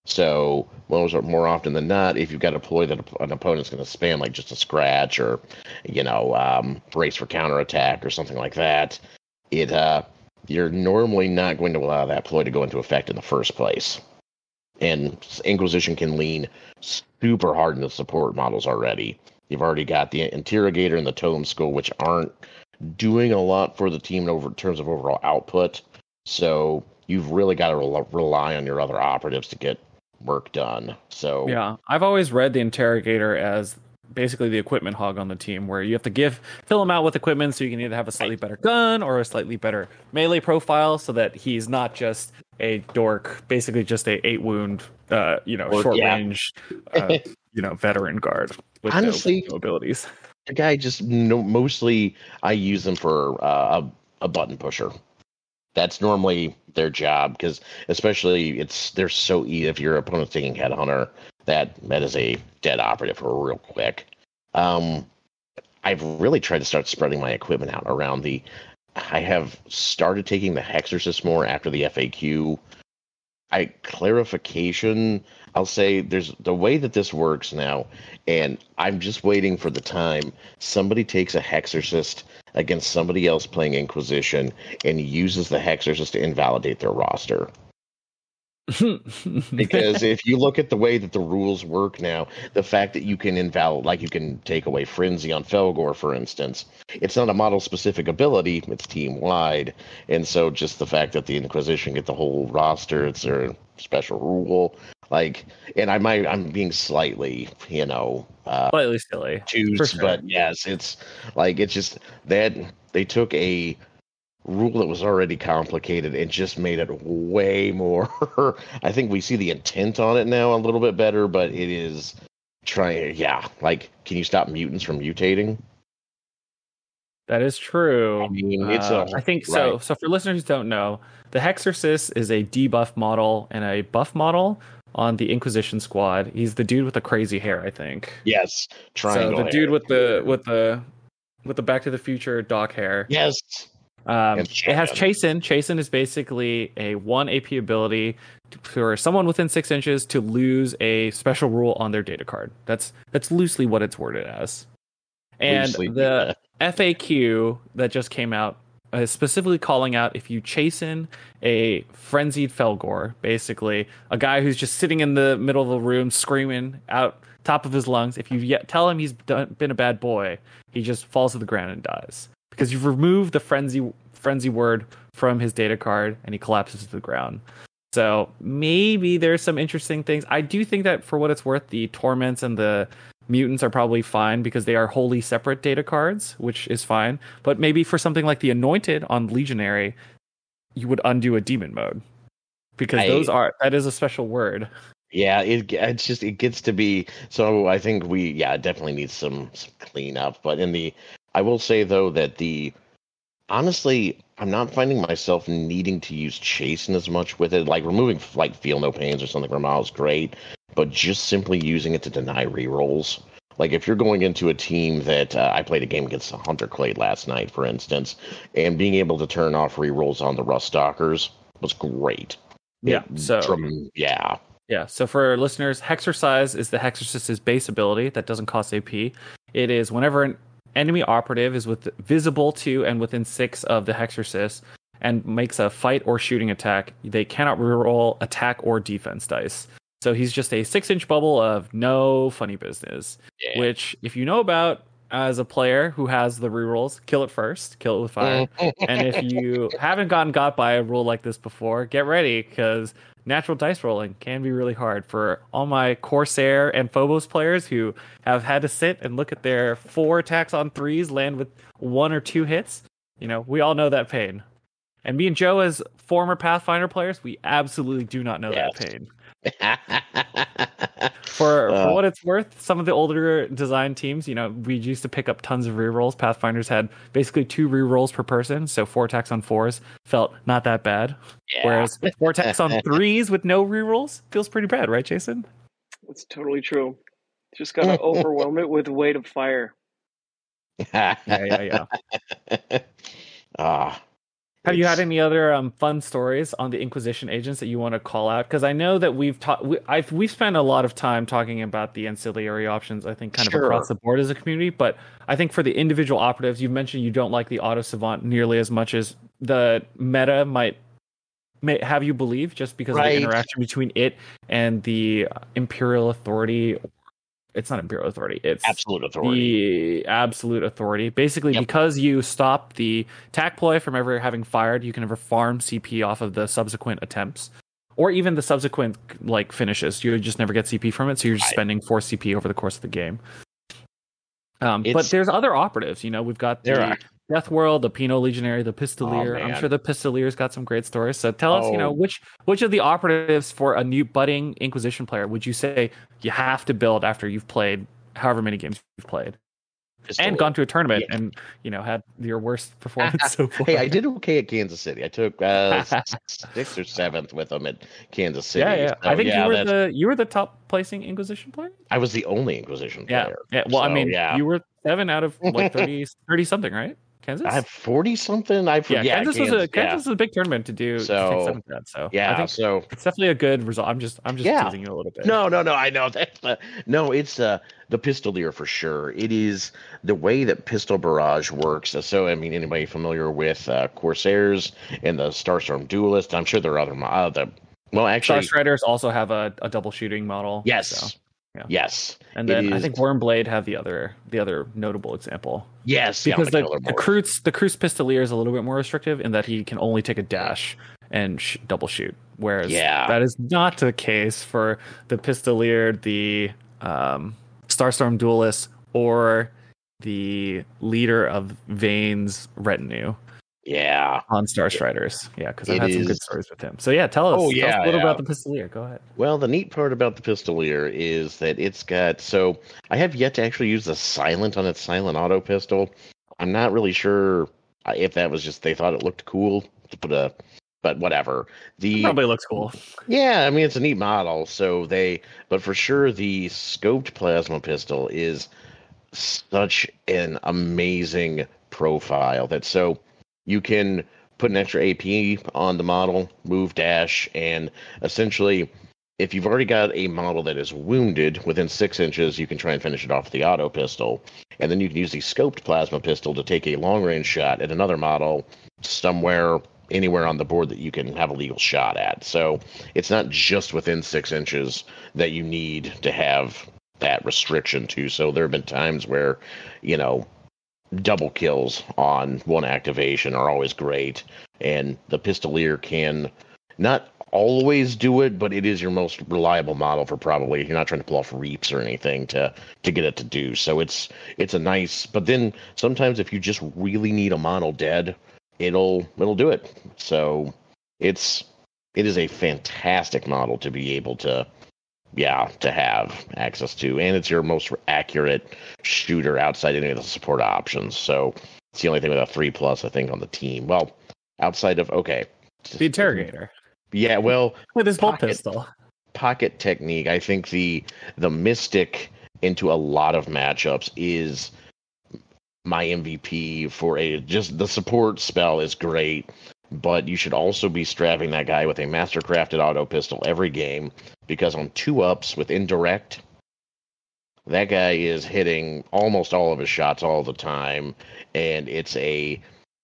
So well, more often than not, if you've got a ploy that an opponent's going to spam, like just a scratch or, you know, um, brace for counterattack or something like that, it uh, you're normally not going to allow that ploy to go into effect in the first place. And Inquisition can lean super hard into support models already. You've already got the Interrogator and the Tome School, which aren't doing a lot for the team in, over, in terms of overall output. So you've really got to re- rely on your other operatives to get work done. So yeah, I've always read the Interrogator as basically the equipment hog on the team, where you have to give fill him out with equipment so you can either have a slightly better gun or a slightly better melee profile, so that he's not just a dork, basically just a eight wound, uh, you know, or, short yeah. range, uh, you know, veteran guard. With honestly, no abilities. The guy just no, mostly I use them for uh, a, a button pusher. That's normally their job, because especially it's they're so easy. If your opponent's taking Headhunter, that that is a dead operative for real quick. Um, I've really tried to start spreading my equipment out around the. I have started taking the Hexorcist more after the F A Q. I clarification. I'll say there's the way that this works now, and I'm just waiting for the time somebody takes a Hexorcist against somebody else playing Inquisition and uses the Hexorcist to invalidate their roster. Because if you look at the way that the rules work now, the fact that you can invalidate, like you can take away Frenzy on Fellgor, for instance, it's not a model-specific ability, it's team-wide. And so just the fact that the Inquisition get the whole roster, it's their special rule. Like, and I might, I'm being slightly, you know, uh, slightly silly, choose, sure. But yes, it's like, it's just that they took a rule that was already complicated and just made it way more. I think we see the intent on it now a little bit better, but it is trying, yeah. Like, can you stop mutants from mutating? That is true. I mean, it's uh, a, I think right. so. So for listeners who don't know, the Hexorcist is a debuff model and a buff model on the Inquisition squad. He's the dude with the crazy hair, I think. Yes, triangle. So the hair. dude with the with the with the Back to the Future doc hair. Yes. Um, it has Chasen. Chasen is basically a one A P ability for someone within six inches to lose a special rule on their data card. That's that's loosely what it's worded as. And loosely, the yeah. F A Q that just came out is specifically calling out if you Chasen a frenzied Fellgor, basically a guy who's just sitting in the middle of the room screaming out top of his lungs. If you yet tell him he's done, been a bad boy, he just falls to the ground and dies. Because you've removed the frenzy frenzy word from his data card, and he collapses to the ground. So maybe there's some interesting things. I do think that for what it's worth, the torments and the mutants are probably fine because they are wholly separate data cards, which is fine. But maybe for something like the Anointed on Legionary, you would undo a demon mode, because I, those are that is a special word. Yeah, it it's just it gets to be so. I think we yeah definitely need some, some cleanup, but in the. I will say, though, that the... Honestly, I'm not finding myself needing to use Chasen as much with it. Like, removing, like, Feel No Pains or something from out is great, but just simply using it to deny rerolls. Like, if you're going into a team that... Uh, I played a game against Hunter Clade last night, for instance, and being able to turn off rerolls on the Rust Stalkers was great. Yeah, it, so... Drum, yeah. Yeah, so for listeners, Hexorcise is the Hexorcist's base ability that doesn't cost A P. It is whenever an enemy operative is with visible to and within six of the Hexorcist, and makes a fight or shooting attack, they cannot reroll attack or defense dice. So he's just a six-inch bubble of no funny business, yeah. which, if you know about as a player who has the rerolls, kill it first, kill it with fire. And if you haven't gotten got by a rule like this before, get ready, because natural dice rolling can be really hard for all my Corsair and Phobos players who have had to sit and look at their four attacks on threes land with one or two hits. You know, we all know that pain. And me and Joe, as former Pathfinder players, we absolutely do not know yes. that pain. for, uh, for what it's worth, some of the older design teams, you know, we used to pick up tons of rerolls. Pathfinders had basically two rerolls per person, so four attacks on fours felt not that bad. Yeah. Whereas four attacks on threes with no rerolls feels pretty bad, right, Jason? That's totally true. Just gotta overwhelm it with weight of fire. yeah, yeah, yeah. Ah. Have you had any other um, fun stories on the Inquisition agents that you want to call out? Because I know that we've ta- we, I've, we've spent a lot of time talking about the ancillary options, I think, kind of sure. across the board as a community. But I think for the individual operatives, you've mentioned you don't like the auto savant nearly as much as the meta might may have you believe, just because right. of the interaction between it and the Imperial Authority. It's not Imperial Authority. It's absolute authority. The absolute authority. Basically, yep. because you stop the attack ploy from ever having fired, you can never farm C P off of the subsequent attempts, or even the subsequent like finishes. You just never get C P from it, so you're just right. spending four C P over the course of the game. Um, but there's other operatives. You know, we've got the are. Death World, the Pinot Legionary, the Pistolier. Oh, I'm sure the Pistilier's got some great stories. So tell oh. us, you know, which which of the operatives for a new budding Inquisition player would you say you have to build after you've played however many games you've played Pistolier. And gone to a tournament yeah. and, you know, had your worst performance so far? Hey, I did okay at Kansas City. I took uh, sixth or seventh with them at Kansas City. Yeah, yeah. So, I think yeah, you were that's... the you were the top placing Inquisition player. I was the only Inquisition player. Yeah. yeah. Well, so, I mean, yeah. you were seven out of like thirty, thirty something, right? Kansas? I have forty something. I forget. Yeah, Kansas, Kansas was a Kansas yeah. was a big tournament to do. So, to that, so. yeah, I think so it's definitely a good result. I'm just I'm just yeah. teasing you a little bit. No, no, no. I know that. Uh, no, it's uh, the Pistolier for sure. It is the way that Pistol Barrage works. So I mean, anybody familiar with uh, Corsairs and the Starstorm Duelist? I'm sure there are other. Uh, the, well, actually, Starstriders also have a, a double shooting model. Yes. So. Yeah. Yes, and then I think Wormblade have the other the other notable example. Yes, because yeah, the the Kreutz the Kreutz Pistolier is a little bit more restrictive in that he can only take a dash and sh- double shoot, whereas yeah. that is not the case for the Pistolier, the um, Starstorm Duelist, or the leader of Vayne's retinue. Yeah, on Starstriders. Yeah, because I've had some good stories with him. So yeah, tell us, oh, yeah, tell us a little yeah. about the Pistolier. Go ahead. Well, the neat part about the Pistolier is that it's got. So I have yet to actually use the silent on its silent auto pistol. I'm not really sure if that was just they thought it looked cool to put a. But whatever, the it probably looks cool. Yeah, I mean it's a neat model. So they, but for sure the scoped plasma pistol is such an amazing profile that so. You can put an extra A P on the model, move dash, and essentially, if you've already got a model that is wounded within six inches, you can try and finish it off with the auto pistol. And then you can use the scoped plasma pistol to take a long-range shot at another model somewhere, anywhere on the board that you can have a legal shot at. So it's not just within six inches that you need to have that restriction to. So there have been times where, you know, double kills on one activation are always great, and the Pistolier can not always do it, but it is your most reliable model for probably you're not trying to pull off reaps or anything to to get it to do. So it's it's a nice. But then sometimes if you just really need a model dead, it'll it'll do it. So it's it is a fantastic model to be able to. Yeah, to have access to, and it's your most accurate shooter outside any of the support options. So it's the only thing with a three plus, I think, on the team. Well, outside of okay, the interrogator. Yeah, well, with his bolt pistol, pocket technique. I think the the mystic into a lot of matchups is my M V P for a just the support spell is great. But you should also be strapping that guy with a mastercrafted auto pistol every game, because on two ups with indirect, that guy is hitting almost all of his shots all the time, and it's a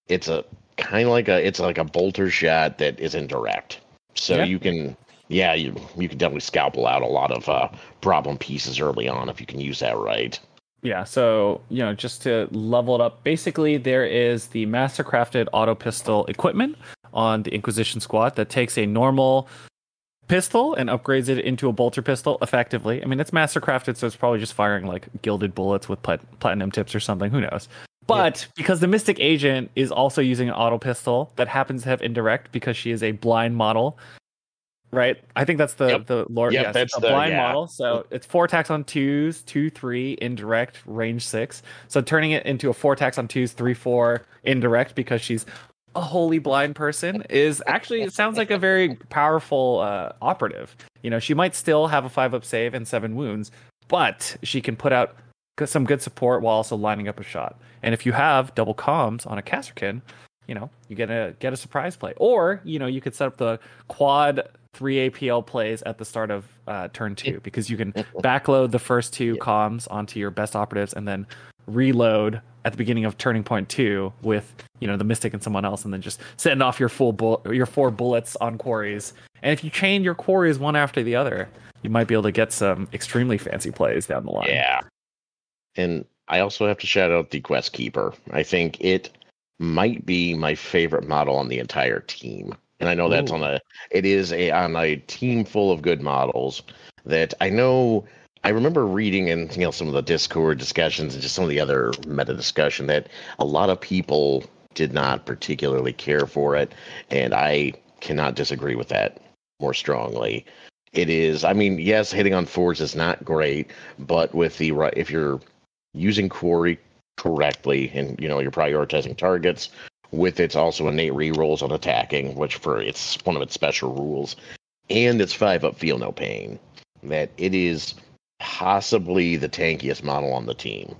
it's a kind of like a, it's like a bolter shot that is indirect. So yeah. you can, yeah, you you can definitely scalpel out a lot of uh, problem pieces early on if you can use that right. Yeah, so, you know, just to level it up, basically there is the Mastercrafted Auto Pistol equipment on the Inquisition squad that takes a normal pistol and upgrades it into a bolter pistol effectively. I mean, it's Mastercrafted, so it's probably just firing like gilded bullets with plat- platinum tips or something. Who knows? But yeah. because the Mystic Agent is also using an auto pistol that happens to have indirect because she is a blind model, right? I think that's the, yep. the lore. Yep, yes, that's a the, blind yeah. model. So it's four attacks on twos, two, three, indirect, range six. So turning it into a four attacks on twos, three, four, indirect because she's a wholly blind person is actually, it sounds like a very powerful uh, operative. You know, she might still have a five up save and seven wounds, but she can put out some good support while also lining up a shot. And if you have double comms on a Kasrkin, you know, you get a get a surprise play. Or, you know, you could set up the quad three A P L plays at the start of uh, turn two, because you can backload the first two yeah. comms onto your best operatives and then reload at the beginning of turning point two with, you know, the Mystic and someone else, and then just send off your full bull- your four bullets on quarries. And if you chain your quarries one after the other, you might be able to get some extremely fancy plays down the line. Yeah. And I also have to shout out the Quest Keeper. I think it might be my favorite model on the entire team. And I know that's Ooh. on a, it is a, on a team full of good models that I know, I remember reading in, you know, some of the Discord discussions and just some of the other meta discussion that a lot of people did not particularly care for it. And I cannot disagree with that more strongly. It is, I mean, yes, hitting on fours is not great, but with the right, if you're using quarry correctly and, you know, you're prioritizing targets with its also innate rerolls on attacking, which for it's one of its special rules, and it's five up feel no pain, that it is possibly the tankiest model on the team.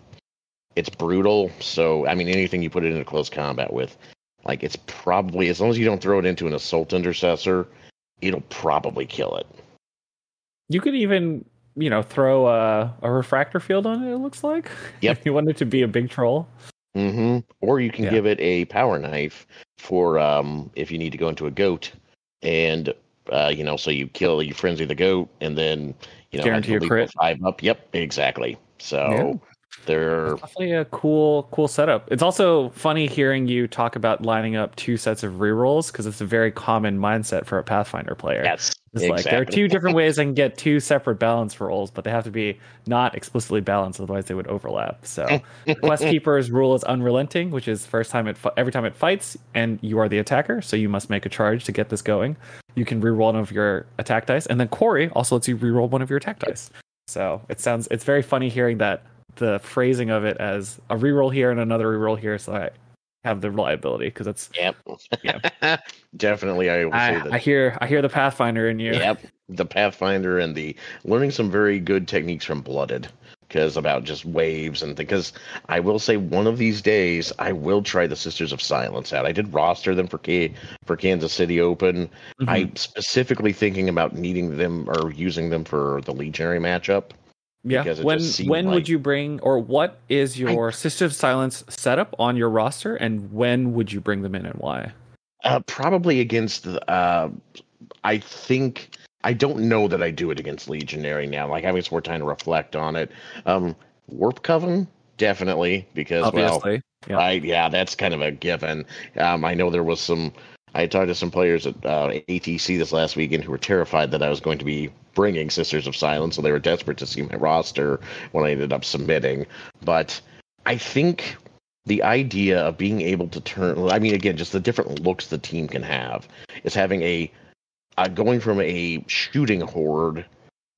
It's brutal, so I mean anything you put it into close combat with, like it's probably, as long as you don't throw it into an assault intercessor, it'll probably kill it. You could even, you know, throw a, a refractor field on it, it looks like. Yep. If you want it to be a big troll. Mm-hmm. Or you can yeah. give it a power knife for um, if you need to go into a goat, and uh, you know, so you kill, you frenzy the goat, and then you know, guarantee your crit five up. Yep, exactly. So yeah. they're it's definitely a cool, cool setup. It's also funny hearing you talk about lining up two sets of rerolls, because it's a very common mindset for a Pathfinder player. Yes. It's exactly. like there are two different ways I can get two separate balance rolls, but they have to be not explicitly balanced, otherwise they would overlap. So Quest Keeper's rule is unrelenting, which is first time it fu- every time it fights, and you are the attacker, so you must make a charge to get this going. You can reroll one of your attack dice, and then Quarry also lets you reroll one of your attack dice. So it sounds it's very funny hearing that the phrasing of it as a reroll here and another reroll here, so I have the reliability, because that's yep yeah. definitely I, will I, say that. I hear I hear the Pathfinder in you. Yep, the Pathfinder and the learning some very good techniques from Blooded, because about just waves and things. Because I will say one of these days I will try the Sisters of Silence out. I did roster them for K for Kansas City Open. Mm-hmm. I'm specifically thinking about needing them or using them for the Legionary matchup. Yeah. When when like... would you bring, or what is your I... Sister of Silence setup on your roster, and when would you bring them in and why? Uh, probably against the, uh, I think I don't know that I do it against Legionary now. Like, I have more time to reflect on it. Um, Warp Coven, definitely, because obviously, well, yeah. right? Yeah, that's kind of a given. Um, I know there was some. I talked to some players at uh, A T C this last weekend who were terrified that I was going to be bringing Sisters of Silence, so they were desperate to see my roster when I ended up submitting. But I think the idea of being able to turn, I mean, again, just the different looks the team can have, is having a, uh, going from a shooting horde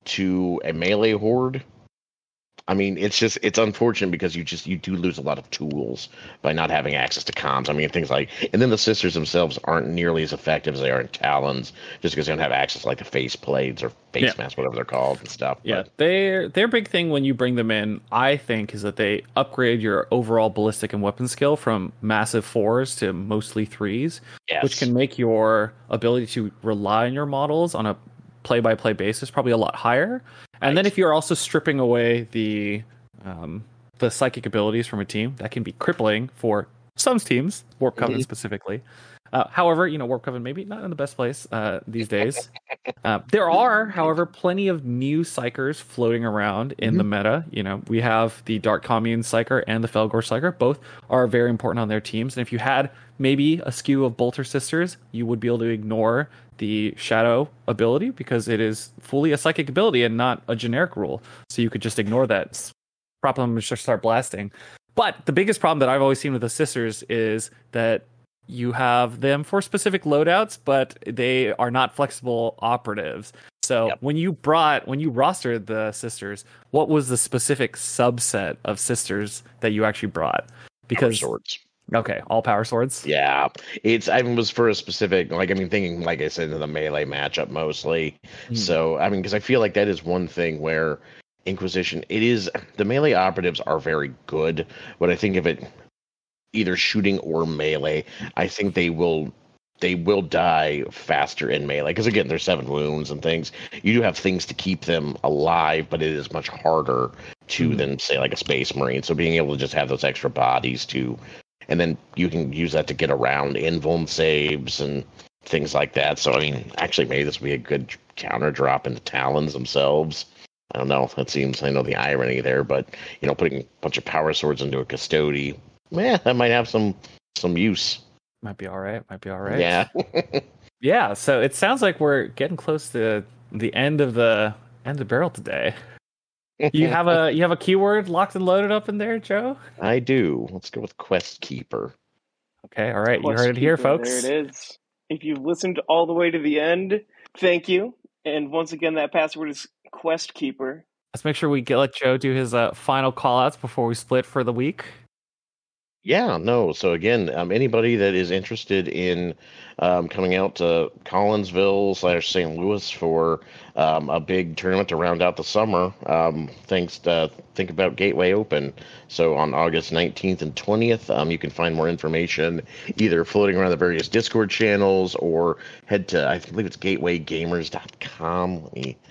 to a melee horde. I mean, it's just, it's unfortunate because you just, you do lose a lot of tools by not having access to comms. I mean, things like, and then the sisters themselves aren't nearly as effective as they are in Talons, just because they don't have access to like the face plates or face yeah. masks, whatever they're called and stuff. Yeah, but their, their big thing when you bring them in, I think, is that they upgrade your overall ballistic and weapon skill from massive fours to mostly threes, yes. which can make your ability to rely on your models on a play-by-play basis probably a lot higher. And then if you're also stripping away the um, the psychic abilities from a team, that can be crippling for some teams, Warp Coven Indeed. specifically. Uh, however, you know, Warp Coven maybe not in the best place uh, these days. Uh, there are, however, plenty of new psychers floating around in mm-hmm. the meta. You know, we have the Dark Commune psyker and the Fellgor psyker. Both are very important on their teams. And if you had maybe a skew of Bolter Sisters, you would be able to ignore the Shadow ability because it is fully a psychic ability and not a generic rule. So you could just ignore that. Prop them and just start blasting. But the biggest problem that I've always seen with the Sisters is that you have them for specific loadouts, but they are not flexible operatives. So yep. when you brought, when you rostered the Sisters, what was the specific subset of Sisters that you actually brought? Because power swords. Okay, all power swords. Yeah, it's I was for a specific, like I mean, thinking like I said in the melee matchup mostly. Mm. So I mean, because I feel like that is one thing where Inquisition, it is the melee operatives are very good, but I think if it. Either shooting or melee, I think they will they will die faster in melee because again, there's seven wounds and things. You do have things to keep them alive, but it is much harder to mm-hmm. than say like a space marine. So being able to just have those extra bodies to, and then you can use that to get around invuln saves and things like that. So I mean, actually, maybe this would be a good counter drop into Talons themselves. I don't know. That seems I know the irony there, but you know, putting a bunch of power swords into a Custody. Yeah, that might have some some use. Might be all right. Might be all right. Yeah. yeah. So it sounds like we're getting close to the end of the end of the barrel today. You have a you have a keyword locked and loaded up in there, Joe? I do. Let's go with Quest Keeper. Okay. All right. Quest you heard it here, Keeper, folks. There it is. If you've listened all the way to the end, thank you. And once again, that password is Quest Keeper. Let's make sure we get, let Joe do his uh, final callouts before we split for the week. Yeah, no. So again, um, anybody that is interested in um, coming out to Collinsville slash Saint Louis for um, a big tournament to round out the summer, um, thanks to, uh, think about Gateway Open. So on August nineteenth and twentieth, um, you can find more information either floating around the various Discord channels or head to, I believe it's gateway gamers dot com.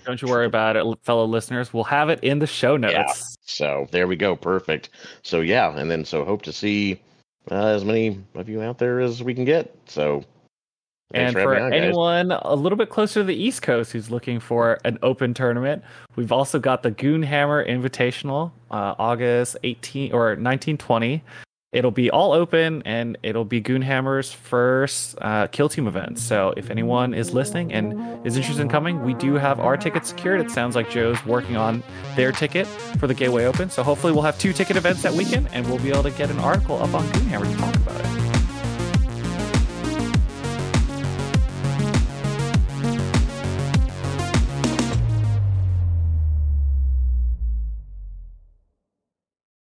Don't you worry about it, fellow listeners. We'll have it in the show notes. Yeah. So there we go. Perfect. So yeah, and then so hope to see uh, as many of you out there as we can get. So, and for, for out, anyone guys. a little bit closer to the East Coast who's looking for an open tournament, we've also got the Goonhammer Invitational, uh, August eighteenth or nineteen twenty. It'll be all open, and it'll be Goonhammer's first uh, kill team event. So if anyone is listening and is interested in coming, we do have our ticket secured. It sounds like Joe's working on their ticket for the Gateway Open. So hopefully we'll have two ticket events that weekend, and we'll be able to get an article up on Goonhammer to talk about it.